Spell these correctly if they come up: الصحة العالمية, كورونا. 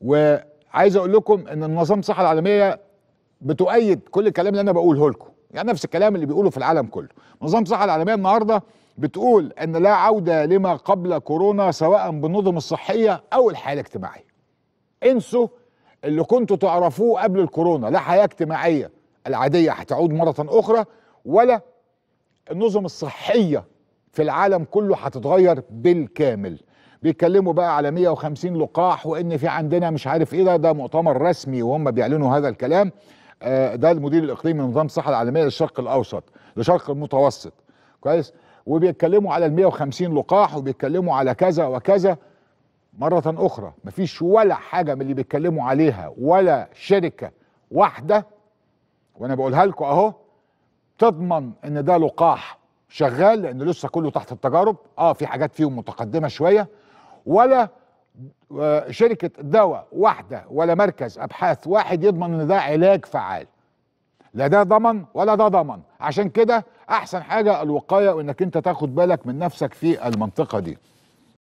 وعايز اقول لكم ان منظمه الصحه العالميه بتؤيد كل الكلام اللي انا بقوله لكم، يعني نفس الكلام اللي بيقوله في العالم كله. منظمه الصحه العالميه النهارده بتقول ان لا عوده لما قبل كورونا سواء بالنظم الصحيه او الحياه الاجتماعيه. انسوا اللي كنتوا تعرفوه قبل الكورونا، لا حياه اجتماعيه العاديه هتعود مره اخرى ولا النظم الصحيه في العالم كله هتتغير بالكامل. بيتكلموا بقى على 150 لقاح وان في عندنا مش عارف ايه، ده مؤتمر رسمي وهم بيعلنوا هذا الكلام. ده المدير الاقليمي لنظام الصحه العالميه للشرق الاوسط، لشرق المتوسط، كويس. وبيتكلموا على ال 150 لقاح وبيتكلموا على كذا وكذا. مره اخرى مفيش ولا حاجه من اللي بيتكلموا عليها ولا شركه واحده، وانا بقولها لكم اهو، تضمن ان ده لقاح شغال، لان لسه كله تحت التجارب. في حاجات فيهم متقدمه شويه، ولا شركه دواء واحده ولا مركز ابحاث واحد يضمن ان ده علاج فعال. لا ده ضمن ولا ده ضمن. عشان كده احسن حاجه الوقايه، وانك انت تاخد بالك من نفسك في المنطقه دي.